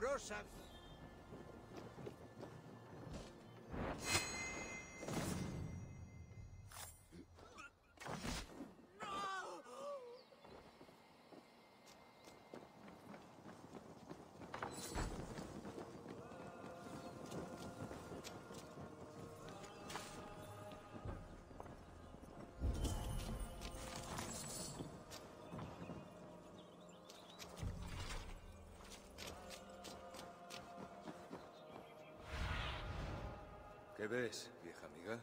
calurosa. ¿Qué ves, vieja amiga?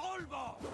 polvo.